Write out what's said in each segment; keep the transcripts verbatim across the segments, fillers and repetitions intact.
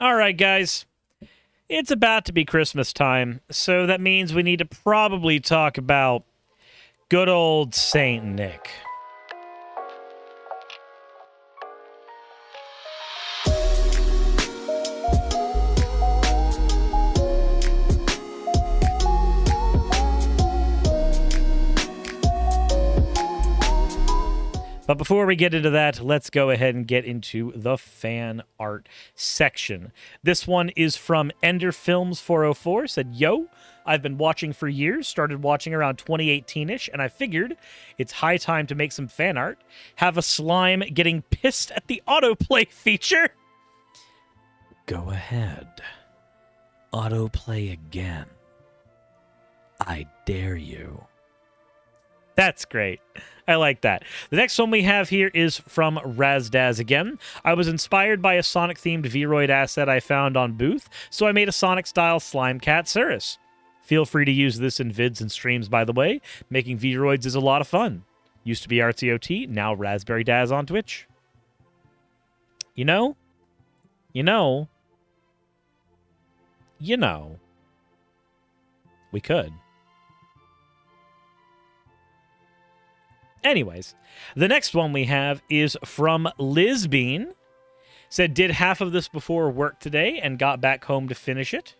All right, guys. It's about to be Christmas time, so that means we need to probably talk about good old Saint Nick. But before we get into that, let's go ahead and get into the fan art section. This one is from Ender Films four oh four. Said, yo, I've been watching for years, started watching around twenty eighteen-ish, and I figured it's high time to make some fan art. Have a slime getting pissed at the autoplay feature. Go ahead. Autoplay again. I dare you. That's great. I like that. The next one we have here is from Razdaz again. I was inspired by a Sonic-themed Vroid asset I found on Booth, so I made a Sonic-style slime cat Cirrus. Feel free to use this in vids and streams, by the way. Making Vroids is a lot of fun. Used to be R T O T, now Raspberry Daz on Twitch. You know? You know? You know? We could. Anyways, the next one we have is from Liz Bean. Said, did half of this before work today and got back home to finish it.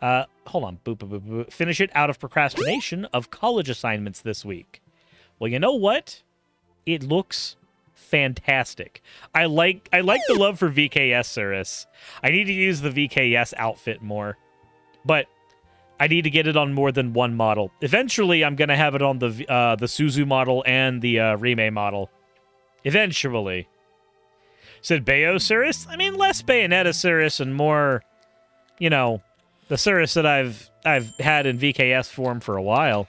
Uh, hold on. Boop, boop, boop, boop. Finish it out of procrastination of college assignments this week. Well, you know what? It looks fantastic. I like I like the love for V K S Cirrus. I need to use the V K S outfit more. But I need to get it on more than one model. Eventually, I'm going to have it on the uh, the Suzu model and the uh, Rimei model. Eventually. Said Bayo Cirrus? I mean, less Bayonetta Cirrus and more, you know, the Cirrus that I've, I've had in V K S form for a while.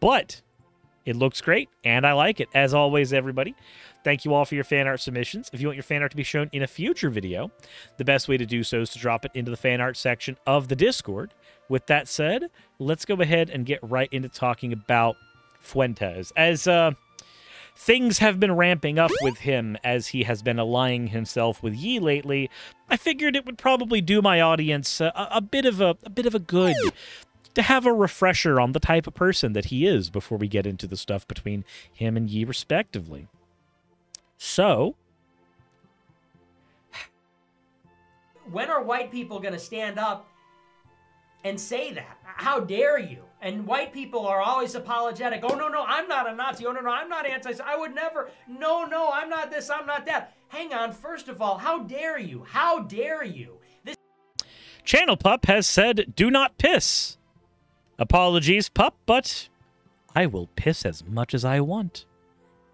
But it looks great, and I like it. As always, everybody, thank you all for your fan art submissions. If you want your fan art to be shown in a future video, the best way to do so is to drop it into the fan art section of the Discord. With that said, let's go ahead and get right into talking about Fuentes. As uh, things have been ramping up with him as he has been allying himself with Yi lately, I figured it would probably do my audience a, a bit of a, a bit of a good to have a refresher on the type of person that he is before we get into the stuff between him and Yi respectively. So, when are white people going to stand up and say that? How dare you? And white people are always apologetic. Oh, no, no, I'm not a Nazi. Oh, no, no, I'm not anti. I would never. No, no, I'm not this. I'm not that. Hang on. First of all, how dare you? How dare you? This Channel Pup has said, do not piss. Apologies, Pup, but I will piss as much as I want.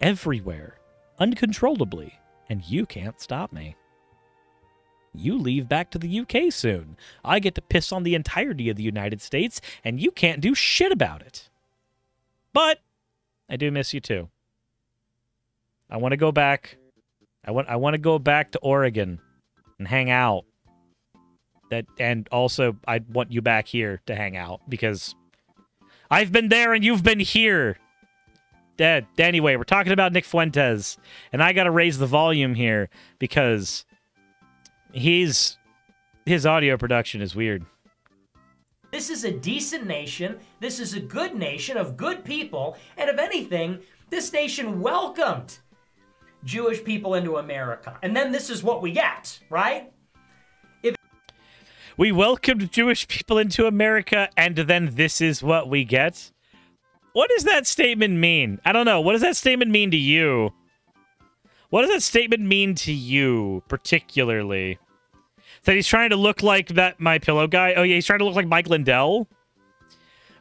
Everywhere. Uncontrollably, and you can't stop me. You leave back to the U K soon. I get to piss on the entirety of the United States, and you can't do shit about it. But I do miss you too. I want to go back. I want I want to go back to Oregon and hang out. That and also I want you back here to hang out because I've been there and you've been here. Uh, anyway, we're talking about Nick Fuentes, and I gotta raise the volume here because he's his audio production is weird. This is a decent nation. This is a good nation of good people, and if anything, this nation welcomed Jewish people into America. And then this is what we get, right? If we welcomed Jewish people into America, and then this is what we get. What does that statement mean? I don't know. What does that statement mean to you? What does that statement mean to you, particularly? That he's trying to look like that My Pillow guy? Oh, yeah, he's trying to look like Mike Lindell?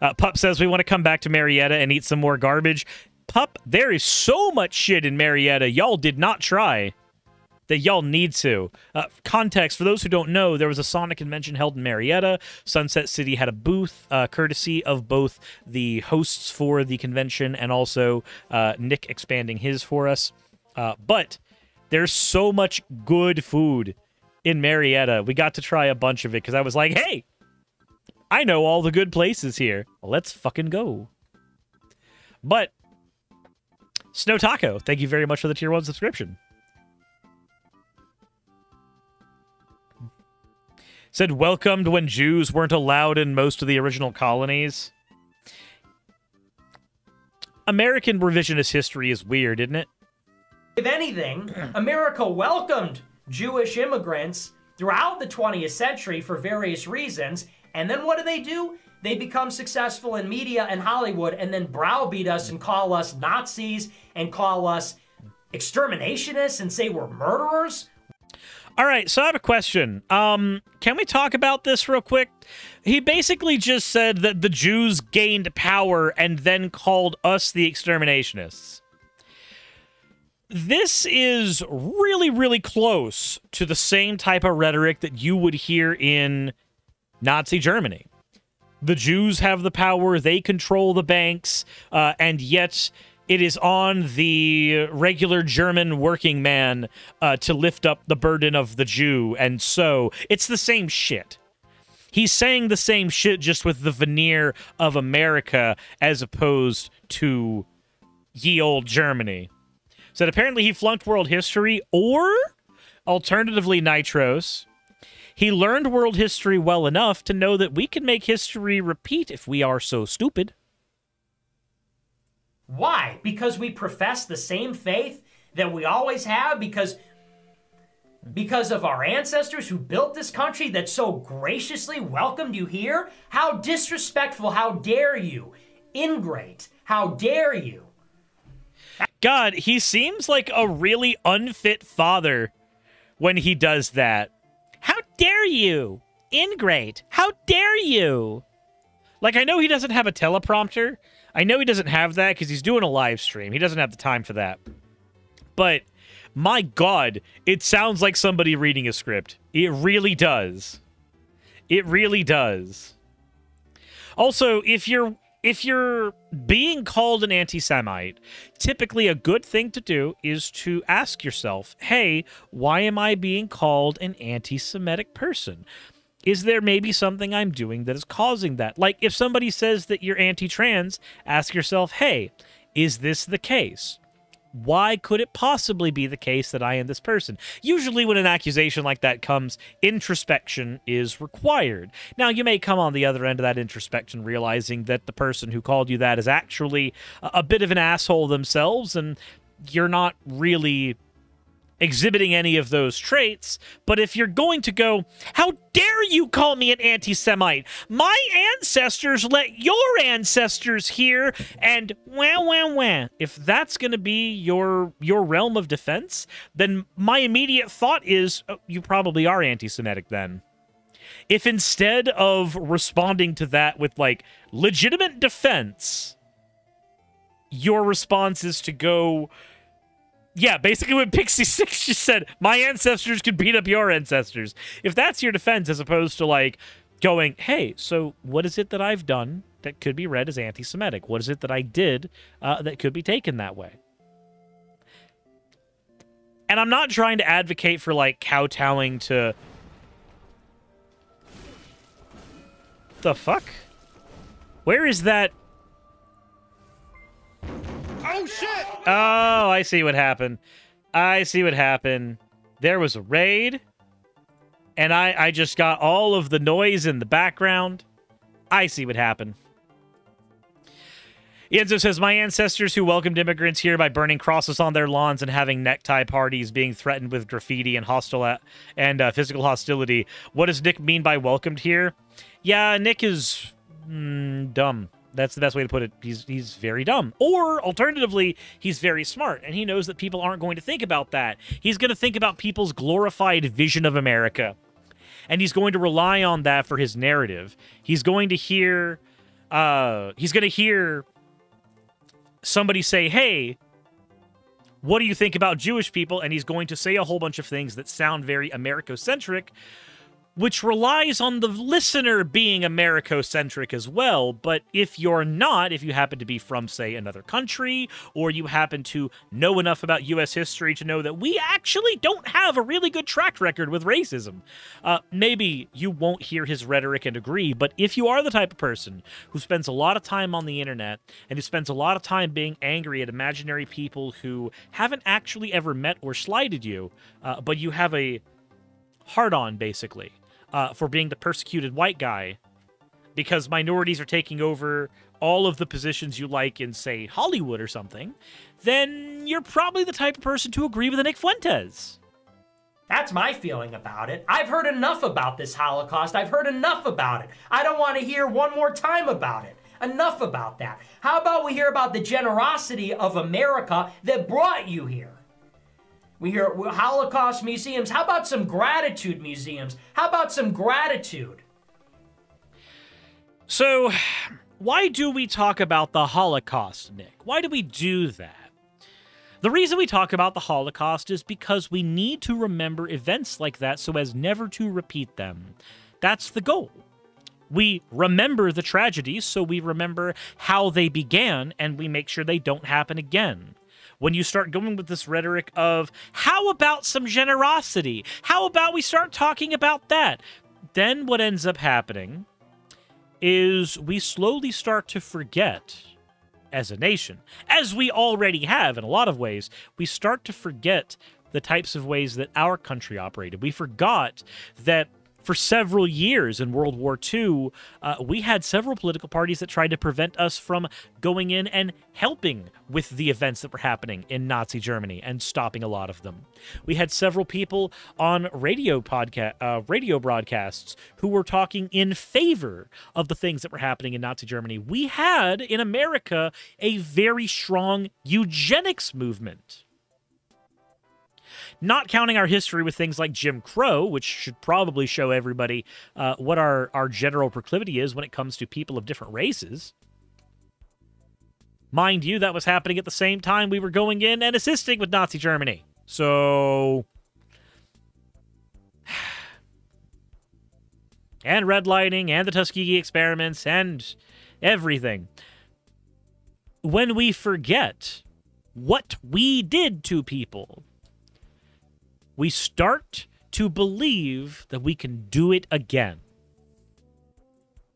Uh, Pup says we want to come back to Marietta and eat some more garbage. Pup, there is so much shit in Marietta. Y'all did not try. That y'all need to. Uh, context, for those who don't know, there was a Sonic convention held in Marietta. Sunset City had a booth, uh, courtesy of both the hosts for the convention and also uh, Nick expanding his for us. Uh, but there's so much good food in Marietta. We got to try a bunch of it because I was like, hey, I know all the good places here. Let's fucking go. But Snow Taco, thank you very much for the tier one subscription. said welcomed when Jews weren't allowed in most of the original colonies. American revisionist history is weird, isn't it? If anything, America welcomed Jewish immigrants throughout the twentieth century for various reasons, and then what do they do? They become successful in media and Hollywood and then browbeat us and call us Nazis and call us exterminationists and say we're murderers. All right, so I have a question. Um, can we talk about this real quick? He basically just said that the Jews gained power and then called us the exterminationists. This is really, really close to the same type of rhetoric that you would hear in Nazi Germany. The Jews have the power, they control the banks, uh, and yet it is on the regular German working man uh, to lift up the burden of the Jew, and so it's the same shit. He's saying the same shit, just with the veneer of America as opposed to ye old Germany. Said apparently he flunked world history, or alternatively Nitros. He learned world history well enough to know that we can make history repeat if we are so stupid. Why? Because we profess the same faith that we always have, because, because of our ancestors who built this country that so graciously welcomed you here? How disrespectful, how dare you? Ingrate, how dare you? God, he seems like a really unfit father when he does that. How dare you? Ingrate. How dare you? Like, I know he doesn't have a teleprompter. I know he doesn't have that because he's doing a live stream. He doesn't have the time for that. But, my God, it sounds like somebody reading a script. It really does. It really does. Also, if you're... If you're being called an anti-Semite, typically a good thing to do is to ask yourself, hey, why am I being called an anti-Semitic person? Is there maybe something I'm doing that is causing that? Like, if somebody says that you're anti-trans, ask yourself, hey, is this the case? Why could it possibly be the case that I am this person? Usually when an accusation like that comes, introspection is required. Now, you may come on the other end of that introspection realizing that the person who called you that is actually a bit of an asshole themselves, and you're not really exhibiting any of those traits. But if you're going to go, how dare you call me an anti-Semite? My ancestors let your ancestors hear, and wah, wah, wah. If that's going to be your your realm of defense, then my immediate thought is, oh, you probably are anti-Semitic then. If instead of responding to that with, like, legitimate defense, your response is to go... Yeah, basically when Pixie Six just said, my ancestors could beat up your ancestors. If that's your defense, as opposed to, like, going, hey, so what is it that I've done that could be read as anti-Semitic? What is it that I did uh, that could be taken that way? And I'm not trying to advocate for, like, kowtowing to... The fuck? Where is that... Oh, shit! Oh, I see what happened. I see what happened. There was a raid, and I, I just got all of the noise in the background. I see what happened. Enzo says, my ancestors who welcomed immigrants here by burning crosses on their lawns and having necktie parties, being threatened with graffiti and hostile and uh, physical hostility. What does Nick mean by welcomed here? Yeah, Nick is mm, dumb. That's the best way to put it. He's he's very dumb. Or, alternatively, he's very smart, and he knows that people aren't going to think about that. He's going to think about people's glorified vision of America, and he's going to rely on that for his narrative. He's going to hear... Uh, he's going to hear somebody say, hey, what do you think about Jewish people? And he's going to say a whole bunch of things that sound very Americo-centric, which relies on the listener being Americo-centric as well. But if you're not, if you happen to be from, say, another country, or you happen to know enough about U S history to know that we actually don't have a really good track record with racism, uh, maybe you won't hear his rhetoric and agree. But if you are the type of person who spends a lot of time on the internet and who spends a lot of time being angry at imaginary people who haven't actually ever met or slighted you, uh, but you have a hard on, basically, uh, for being the persecuted white guy because minorities are taking over all of the positions you like in, say, Hollywood or something, then you're probably the type of person to agree with a Nick Fuentes. That's my feeling about it. I've heard enough about this Holocaust. I've heard enough about it. I don't want to hear one more time about it. Enough about that. How about we hear about the generosity of America that brought you here? We hear Holocaust museums. How about some gratitude museums? How about some gratitude? So, why do we talk about the Holocaust, Nick? Why do we do that? The reason we talk about the Holocaust is because we need to remember events like that so as never to repeat them. That's the goal. We remember the tragedies, so we remember how they began, and we make sure they don't happen again. When you start going with this rhetoric of, how about some generosity? How about we start talking about that? Then what ends up happening is we slowly start to forget as a nation, as we already have in a lot of ways, we start to forget the types of ways that our country operated. We forgot that for several years in World War Two, uh, we had several political parties that tried to prevent us from going in and helping with the events that were happening in Nazi Germany and stopping a lot of them. We had several people on radio podcast, uh, radio broadcasts who were talking in favor of the things that were happening in Nazi Germany. We had, in America, a very strong eugenics movement. Not counting our history with things like Jim Crow, which should probably show everybody uh, what our, our general proclivity is when it comes to people of different races. Mind you, that was happening at the same time we were going in and assisting with Nazi Germany. So... and redlining, and the Tuskegee experiments, and everything. When we forget what we did to people, we start to believe that we can do it again.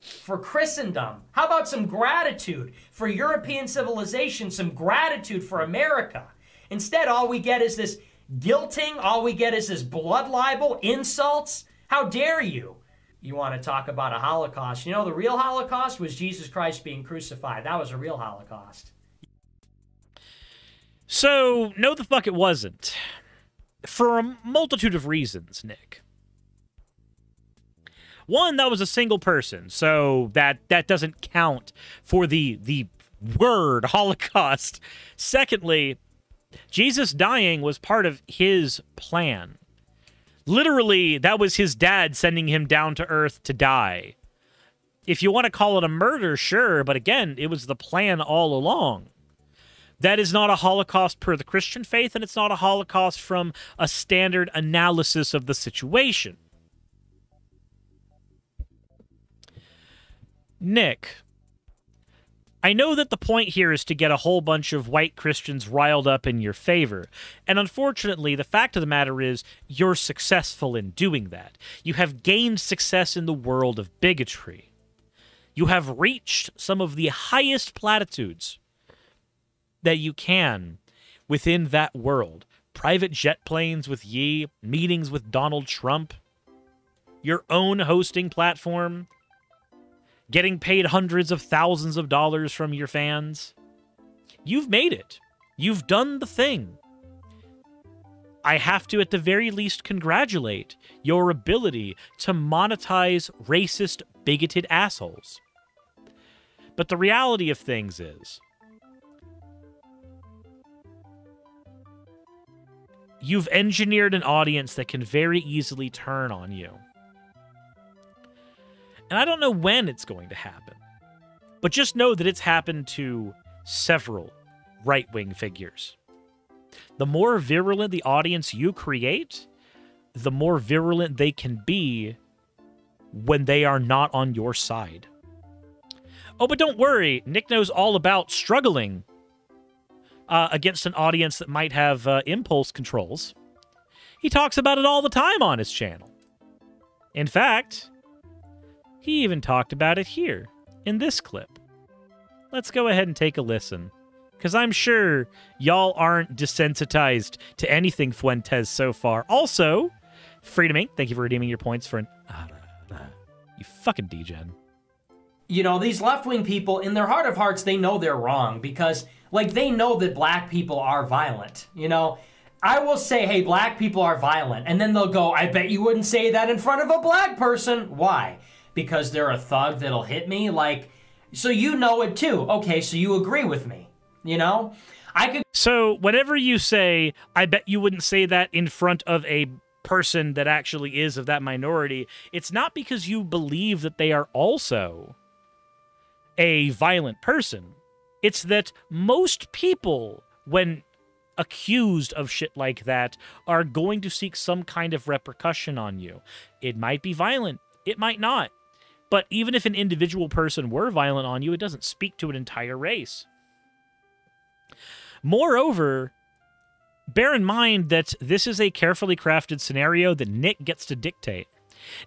For Christendom, how about some gratitude for European civilization, some gratitude for America? Instead, all we get is this guilting, all we get is this blood libel, insults. How dare you? You want to talk about a Holocaust. You know, the real Holocaust was Jesus Christ being crucified. That was a real Holocaust. So, no the fuck it wasn't. For a multitude of reasons, Nick. One, that was a single person, so that that doesn't count for the the word Holocaust. Secondly, Jesus dying was part of his plan. Literally, that was his dad sending him down to earth to die. If you want to call it a murder, sure, but again, it was the plan all along. That is not a Holocaust per the Christian faith, and it's not a Holocaust from a standard analysis of the situation. Nick, I know that the point here is to get a whole bunch of white Christians riled up in your favor, and unfortunately, the fact of the matter is you're successful in doing that. You have gained success in the world of bigotry. You have reached some of the highest platitudes that you can within that world. Private jet planes with Yi, meetings with Donald Trump, your own hosting platform, getting paid hundreds of thousands of dollars from your fans. You've made it. You've done the thing. I have to, at the very least, congratulate your ability to monetize racist, bigoted assholes. But the reality of things is, you've engineered an audience that can very easily turn on you. And I don't know when it's going to happen, but just know that it's happened to several right-wing figures. The more virulent the audience you create, the more virulent they can be when they are not on your side. Oh, but don't worry, Nick knows all about struggling Uh, against an audience that might have uh, impulse controls. He talks about it all the time on his channel. In fact, he even talked about it here in this clip. Let's go ahead and take a listen, because I'm sure y'all aren't desensitized to anything Fuentes so far. Also, Freedom Incorporated, thank you for redeeming your points for an... I don't know. You fucking D-gen. You know, these left-wing people, in their heart of hearts, they know they're wrong because, like, they know that black people are violent, you know? I will say, hey, black people are violent, and then they'll go, I bet you wouldn't say that in front of a black person. Why? Because they're a thug that'll hit me? Like, so you know it too. Okay, so you agree with me, you know? I could. So whenever you say, I bet you wouldn't say that in front of a person that actually is of that minority, it's not because you believe that they are also a violent person. It's that most people, when accused of shit like that, are going to seek some kind of repercussion on you. It might be violent, it might not. But even if an individual person were violent on you, it doesn't speak to an entire race. Moreover, bear in mind that this is a carefully crafted scenario that Nick gets to dictate.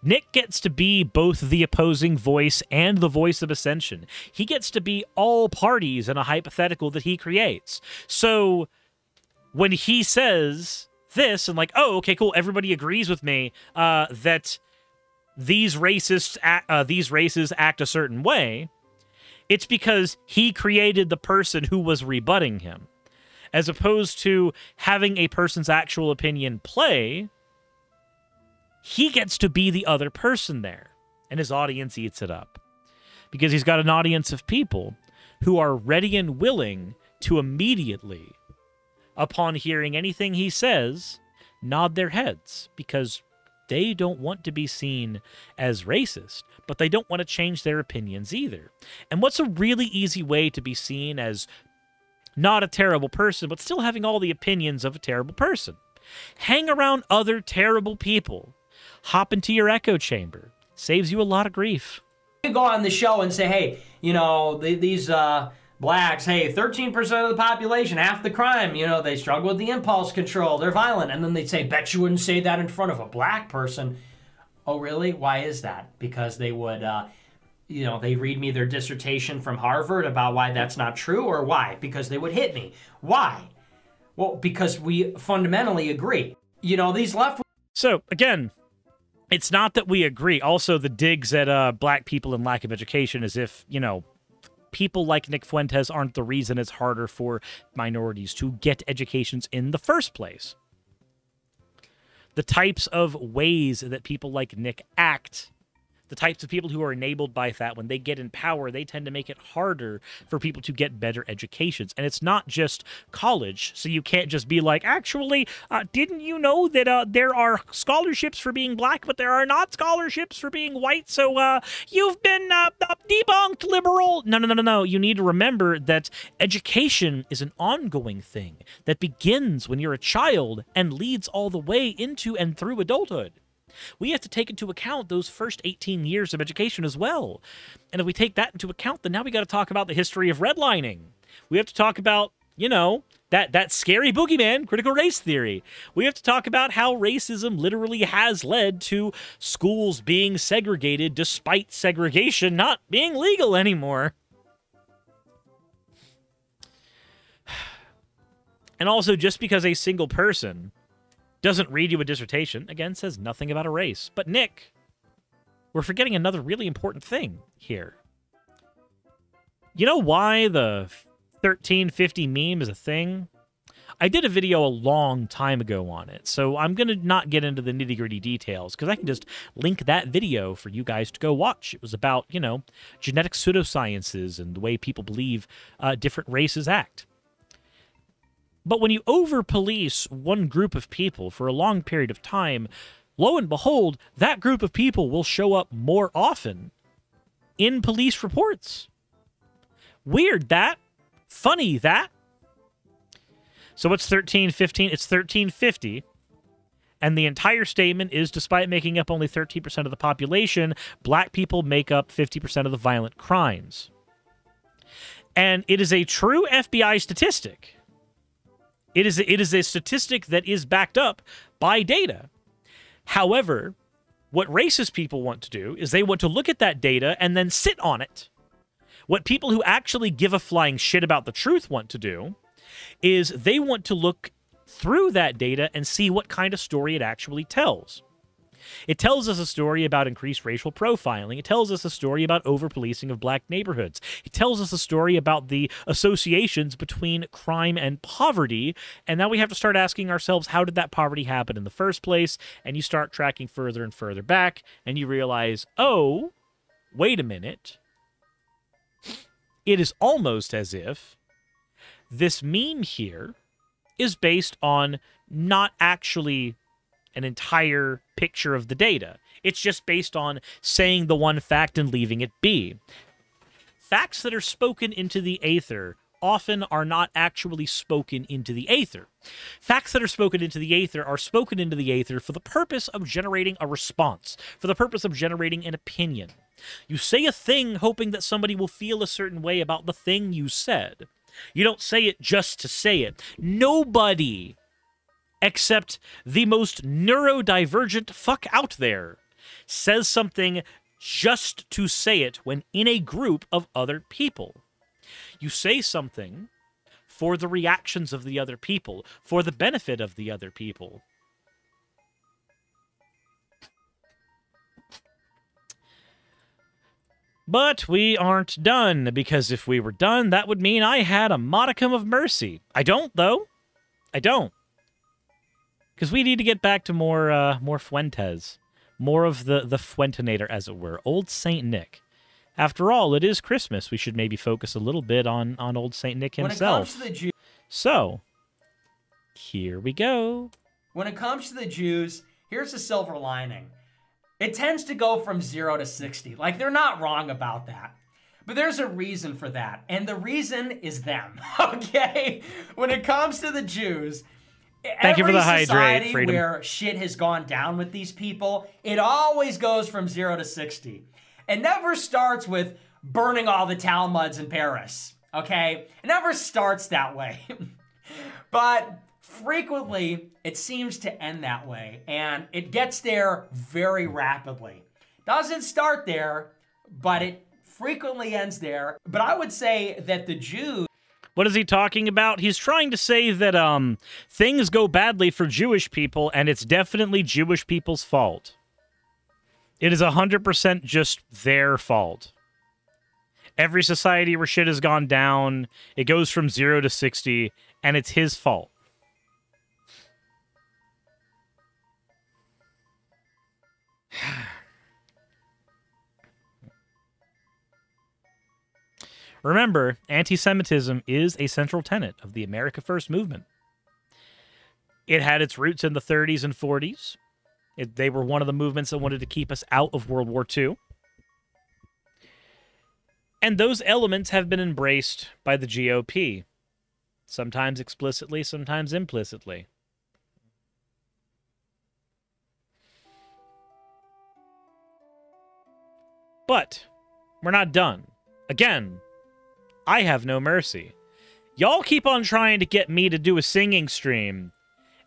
Nick gets to be both the opposing voice and the voice of ascension. He gets to be all parties in a hypothetical that he creates. So when he says this and like, oh, okay, cool, everybody agrees with me uh, that these racists, act, uh, these races act a certain way, it's because he created the person who was rebutting him, as opposed to having a person's actual opinion play. He gets to be the other person there, and his audience eats it up because he's got an audience of people who are ready and willing to immediately, upon hearing anything he says, nod their heads because they don't want to be seen as racist, but they don't want to change their opinions either. And what's a really easy way to be seen as not a terrible person, but still having all the opinions of a terrible person? Hang around other terrible people. Hop into your echo chamber. Saves you a lot of grief. You go on the show and say, hey, you know, the, these uh, blacks, hey, thirteen percent of the population, half the crime, you know, they struggle with the impulse control, they're violent. And then they'd say, bet you wouldn't say that in front of a black person. Oh, really? Why is that? Because they would, uh, you know, they read me their dissertation from Harvard about why that's not true, or why? Because they would hit me. Why? Well, because we fundamentally agree. You know, these left... So, again, it's not that we agree. Also, the digs at uh, black people and lack of education is if, you know, people like Nick Fuentes aren't the reason it's harder for minorities to get educations in the first place. The types of ways that people like Nick act, the types of people who are enabled by that, when they get in power, they tend to make it harder for people to get better educations. And it's not just college, so you can't just be like, actually, uh, didn't you know that uh, there are scholarships for being black, but there are not scholarships for being white, so uh, you've been uh, debunked, liberal. No, no, no, no, no. You need to remember that education is an ongoing thing that begins when you're a child and leads all the way into and through adulthood. We have to take into account those first eighteen years of education as well. And if we take that into account, then now we got to talk about the history of redlining. We have to talk about, you know, that, that scary boogeyman, critical race theory. We have to talk about how racism literally has led to schools being segregated despite segregation not being legal anymore. And also, just because a single person doesn't read you a dissertation, again, says nothing about a race. But Nick, we're forgetting another really important thing here. You know why the thirteen fifty meme is a thing? I did a video a long time ago on it, so I'm going to not get into the nitty-gritty details, because I can just link that video for you guys to go watch. It was about, you know, genetic pseudosciences and the way people believe uh, different races act. But when you over-police one group of people for a long period of time, lo and behold, that group of people will show up more often in police reports. Weird that. Funny that. So it's thirteen fifteen. It's thirteen fifty. And the entire statement is, despite making up only thirteen percent of the population, black people make up fifty percent of the violent crimes. And it is a true F B I statistic. It is, it is a statistic that is backed up by data. However, what racist people want to do is they want to look at that data and then sit on it. What people who actually give a flying shit about the truth want to do is they want to look through that data and see what kind of story it actually tells. It tells us a story about increased racial profiling. It tells us a story about over-policing of black neighborhoods. It tells us a story about the associations between crime and poverty. And now we have to start asking ourselves, how did that poverty happen in the first place? And you start tracking further and further back, and you realize, oh, wait a minute. It is almost as if this meme here is based on not actually an entire picture of the data. It's just based on saying the one fact and leaving it be. Facts that are spoken into the aether often are not actually spoken into the aether. Facts that are spoken into the aether are spoken into the aether for the purpose of generating a response, for the purpose of generating an opinion. You say a thing hoping that somebody will feel a certain way about the thing you said. You don't say it just to say it. Nobody except the most neurodivergent fuck out there says something just to say it when in a group of other people. You say something for the reactions of the other people, for the benefit of the other people. But we aren't done, because if we were done, that would mean I had a modicum of mercy. I don't, though. I don't. Because we need to get back to more uh, more Fuentes. More of the, the Fuentenator, as it were. Old Saint Nick. After all, it is Christmas. We should maybe focus a little bit on, on old Saint Nick himself. When it comes to the Jew- so, here we go. When it comes to the Jews, here's the silver lining. It tends to go from zero to sixty. Like, they're not wrong about that. But there's a reason for that. And the reason is them, okay? When it comes to the Jews, Thank every you for the society hydrate, where shit has gone down with these people, it always goes from zero to sixty. It never starts with burning all the Talmuds in Paris, okay? It never starts that way. But frequently, it seems to end that way, and it gets there very rapidly. Doesn't start there, but it frequently ends there. But I would say that the Jews... What is he talking about? He's trying to say that um, things go badly for Jewish people, and it's definitely Jewish people's fault. It is one hundred percent just their fault. Every society where shit has gone down, it goes from zero to sixty, and it's his fault. Remember, anti-Semitism is a central tenet of the America First movement. It had its roots in the thirties and forties. It, they were one of the movements that wanted to keep us out of World War Two. And those elements have been embraced by the G O P, sometimes explicitly, sometimes implicitly. But we're not done. Again, I have no mercy. Y'all keep on trying to get me to do a singing stream,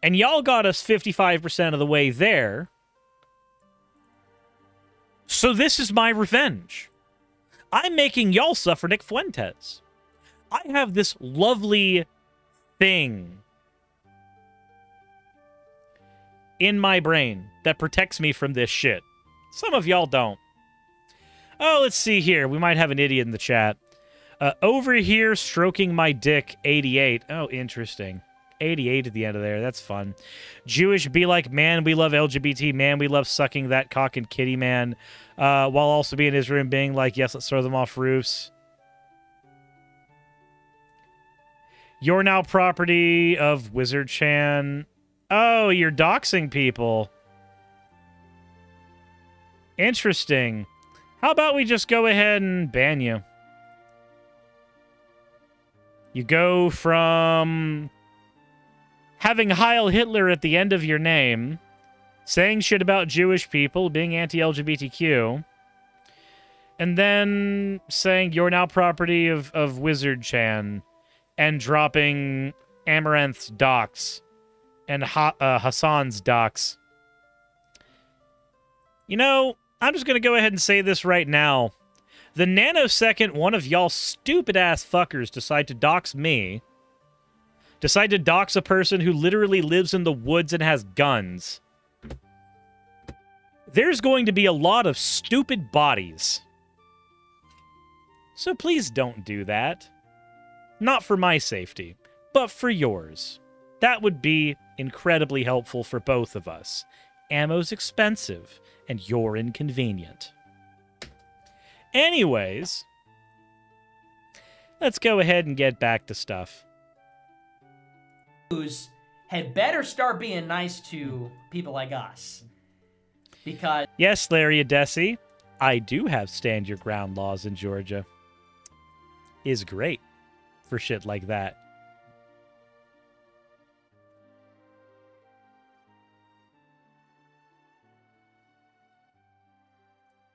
and y'all got us fifty-five percent of the way there. So this is my revenge. I'm making y'all suffer Nick Fuentes. I have this lovely thing in my brain that protects me from this shit. Some of y'all don't. Oh, let's see here. We might have an idiot in the chat. Uh, over here, stroking my dick, eighty-eight. Oh, interesting. eighty-eight at the end of there. That's fun. Jewish be like, man, we love L G B T. Man, we love sucking that cock and kitty, man. Uh, while also being in his room being like, yes, let's throw them off roofs. You're now property of Wizard Chan. Oh, you're doxing people. Interesting. How about we just go ahead and ban you? You go from having Heil Hitler at the end of your name, saying shit about Jewish people, being anti-L G B T Q, and then saying you're now property of, of Wizard Chan, and dropping Amaranth's docs and ha uh, Hassan's docs. You know... I'm just going to go ahead and say this right now. The nanosecond one of y'all stupid-ass fuckers decide to dox me, decide to dox a person who literally lives in the woods and has guns, There's going to be a lot of stupid bodies. So please don't do that. Not for my safety, but for yours. That would be incredibly helpful for both of us. Ammo's expensive, and you're inconvenient. Anyways, let's go ahead and get back to stuff. Had better start being nice to people like us. Because... Yes, Larry Adessi, I do have stand your ground laws in Georgia. Is great for shit like that.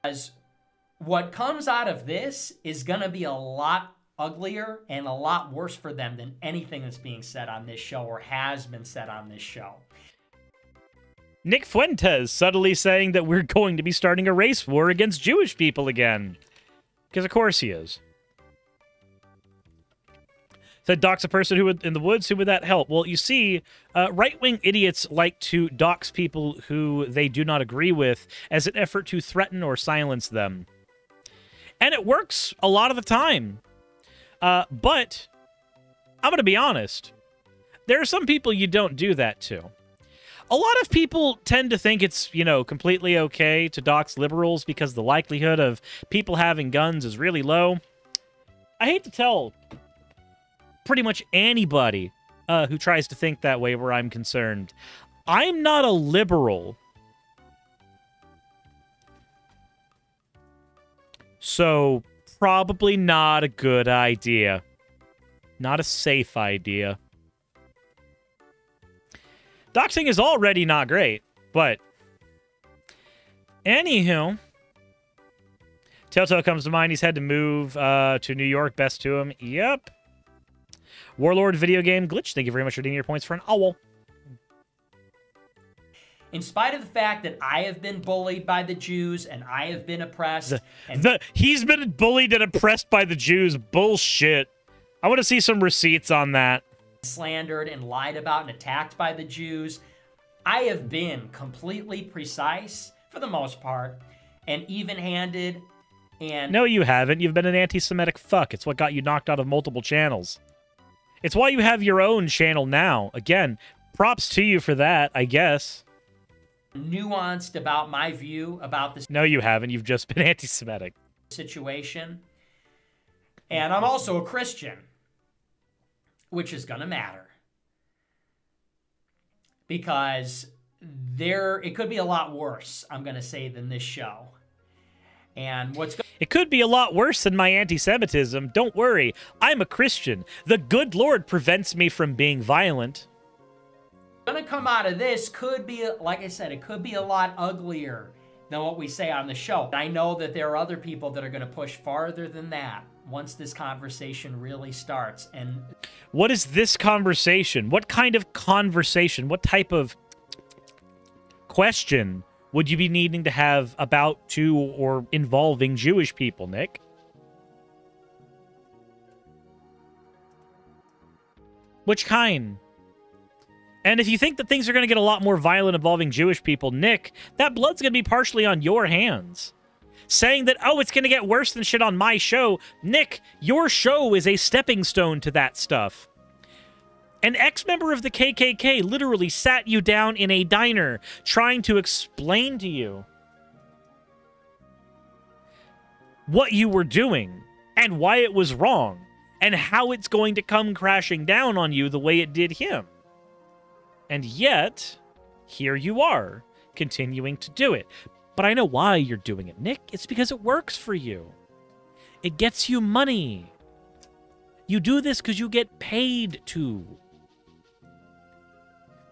As what comes out of this is going to be a lot uglier and a lot worse for them than anything that's being said on this show or has been said on this show. Nick Fuentes subtly saying that we're going to be starting a race war against Jewish people again. Because of course he is. Said dox a person who would, in the woods, who would that help? Well, you see, uh, right-wing idiots like to dox people who they do not agree with as an effort to threaten or silence them. And it works a lot of the time. Uh, but I'm going to be honest. There are some people you don't do that to. A lot of people tend to think it's, you know, completely okay to dox liberals because the likelihood of people having guns is really low. I hate to tell pretty much anybody uh, who tries to think that way where I'm concerned. I'm not a liberal. So... probably not a good idea. Not a safe idea. Doxing is already not great, but... Anywho. Telltale comes to mind. He's had to move uh, to New York. Best to him. Yep. Warlord video game glitch. Thank you very much for redeeming your points for an owl. In spite of the fact that I have been bullied by the Jews and I have been oppressed. The, and the, he's been bullied and oppressed by the Jews. Bullshit. I want to see some receipts on that. Slandered and lied about and attacked by the Jews. I have been completely precise for the most part and even-handed. And no, you haven't. You've been an anti-Semitic fuck. It's what got you knocked out of multiple channels. It's why you have your own channel now. Again, props to you for that, I guess. Nuanced about my view about this. No, you haven't. You've just been anti-Semitic. Situation. And I'm also a Christian, which is going to matter. Because there, it could be a lot worse, I'm going to say, than this show. And what's... It could be a lot worse than my anti-Semitism. Don't worry. I'm a Christian. The good Lord prevents me from being violent. Gonna come out of this could be, like I said, it could be a lot uglier than what we say on the show. I know that there are other people that are gonna push farther than that once this conversation really starts. And what is this conversation? What kind of conversation? What type of question would you be needing to have about to or involving Jewish people, Nick? Which kind? And if you think that things are going to get a lot more violent involving Jewish people, Nick, that blood's going to be partially on your hands. Saying that, oh, it's going to get worse than shit on my show. Nick, your show is a stepping stone to that stuff. An ex-member of the K K K literally sat you down in a diner trying to explain to you what you were doing and why it was wrong and how it's going to come crashing down on you the way it did him. And yet, here you are, continuing to do it. But I know why you're doing it, Nick. It's because it works for you. It gets you money. You do this because you get paid to.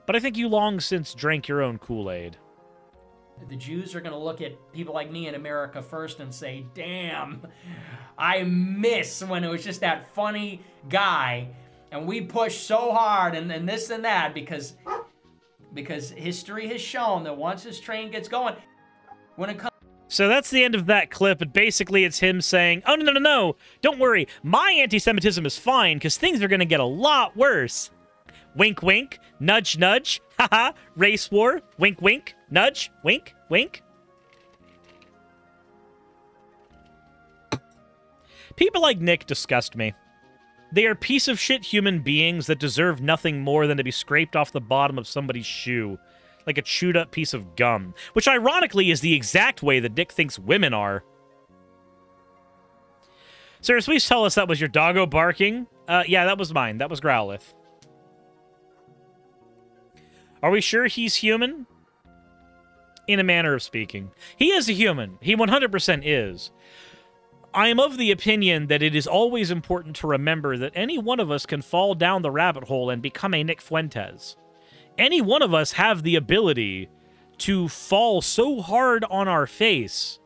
But I think you long since drank your own Kool-Aid. The Jews are going to look at people like me in America First and say, damn, I miss when it was just that funny guy. And we push so hard and, and this and that because, because history has shown that once his train gets going, when it comes... So that's the end of that clip, but basically it's him saying, oh, no, no, no, no, don't worry. My anti-Semitism is fine because things are going to get a lot worse. Wink, wink, nudge, nudge, haha, race war, wink, wink, nudge, wink, wink. People like Nick disgust me. They are piece of shit human beings that deserve nothing more than to be scraped off the bottom of somebody's shoe, like a chewed up piece of gum, which ironically is the exact way that Nick thinks women are. Cirrus, please tell us that was your doggo barking. Uh, yeah, that was mine. That was Growlithe. Are we sure he's human? In a manner of speaking. He is a human. He one hundred percent is. I am of the opinion that it is always important to remember that any one of us can fall down the rabbit hole and become a Nick Fuentes. Any one of us have the ability to fall so hard on our face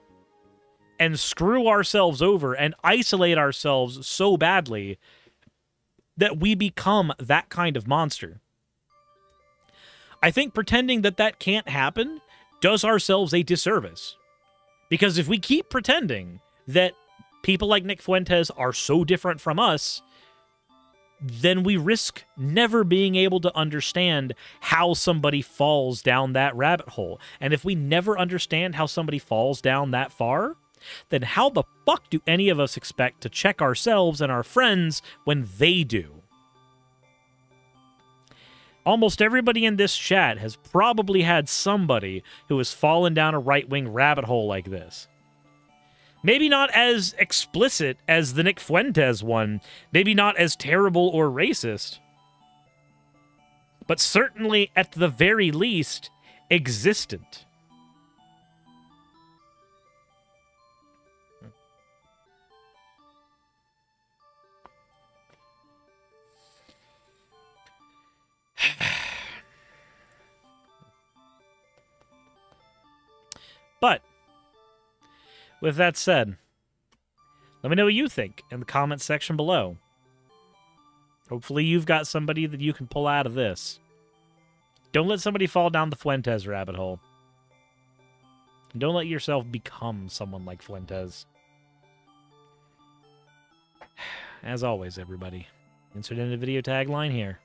and screw ourselves over and isolate ourselves so badly that we become that kind of monster. I think pretending that that can't happen does ourselves a disservice. Because if we keep pretending that people like Nick Fuentes are so different from us, then we risk never being able to understand how somebody falls down that rabbit hole. And if we never understand how somebody falls down that far, then how the fuck do any of us expect to check ourselves and our friends when they do? Almost everybody in this chat has probably had somebody who has fallen down a right-wing rabbit hole like this. Maybe not as explicit as the Nick Fuentes one. Maybe not as terrible or racist. But certainly, at the very least, existent. But with that said, let me know what you think in the comments section below. Hopefully you've got somebody that you can pull out of this. Don't let somebody fall down the Fuentes rabbit hole. And don't let yourself become someone like Fuentes. As always, everybody, insert in a video tagline here.